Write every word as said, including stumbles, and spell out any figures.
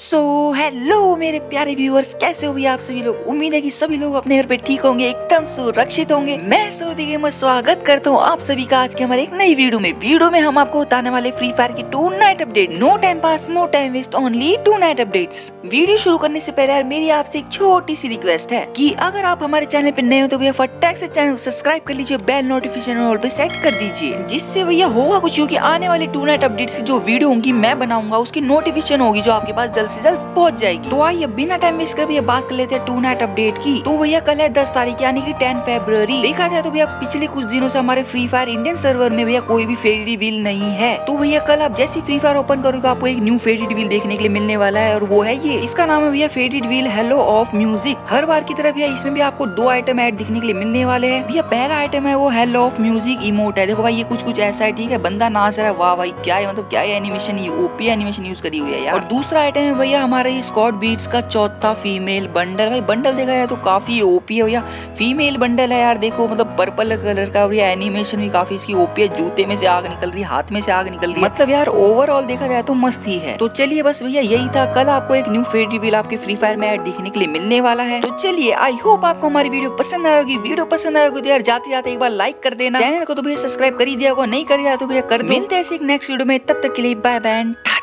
So hello मेरे प्यारे viewers, कैसे हो भी आप सभी लोग। उम्मीद है कि सभी लोग अपने घर पे ठीक होंगे, एकदम सुरक्षित होंगे। मैं सरोदे गेमर स्वागत करता हूँ आप सभी का आज के हमारे एक नई वीडियो में। वीडियो में हम आपको बताने वाले फ्री फायर की tonight update. No time pass, no time waste, only tonight update. Video शुरू करने से पहले यार मेरी आपसे एक छोटी सी रिक्वेस्ट है कि अगर आप हमारे चैनल पे नए हो तो भैया फटाक से चैनल सब्सक्राइब कर लीजिए, बेल नोटिफिकेशन ऑल पे सेट कर दीजिए, जिससे भैया होगा कुछ क्योंकि आने वाले टू नाइट अपडेट की जो वीडियो होंगी मैं बनाऊंगा उसकी नोटिफिकेशन होगी जो आपके पास से जल्द पहुंच जाएगी। तो आइए बिना टाइम वेस्ट कर भैया बात कर लेते हैं टू नाइट अपडेट की। तो भैया कल है दस तारीख यानी कि दस फरवरी। देखा जाए तो भैया पिछले कुछ दिनों से हमारे फ्री फायर इंडियन सर्वर में भैया कोई भी फेडेड व्हील नहीं है। तो भैया कल आप जैसे फ्री फायर ओपन करोगे आपको एक न्यू फेडेड व्हील देखने के लिए मिलने वाला है और वो है ये। इसका नाम है भैया faded wheel hello of music. हर बार की तरफ भैया इसमें भी आपको दो आइटम ऐड दिखने के लिए मिलने वाले है। भैया पहला आइटम है वो हेलो ऑफ म्यूजिक इमोट है। देखो भाई ये कुछ कुछ ऐसा है, ठीक है, बंदा नाच रहा है, वाह भाई क्या है, मतलब क्या एनिमेशन, ओपी एनिमेशन यूज करी हुई है यार। और दूसरा आइटम भैया हमारे ये स्कॉट बीट्स का चौथा फीमेल बंडल। भाई बंडल देखा जाए तो काफी ओपी है भैया, फीमेल बंडल है यार। देखो मतलब पर्पल कलर का भैया, एनिमेशन भी काफी इसकी ओपी है, जूते में से आग निकल रही है, हाथ में से आग निकल रही है, मतलब यार ओवरऑल देखा जाए तो मस्त ही है। तो चलिए बस भैया यही था, कल आपको एक न्यू फेडेड व्हील आपके फ्री फायर में ऐड दिखने के लिए मिलने वाला है। तो चलिए आई होप आपको हमारी वीडियो पसंद आएगी। वीडियो पसंद आएगी तो यार जाते जाते एक बार लाइक कर देना, चैनल को तो भैया सब्सक्राइब कर ही दिया होगा, नहीं कर दिया तो भैया कर दो। मिलते हैं ऐसे एक नेक्स्ट वीडियो में, तब तक के लिए बाय बाय।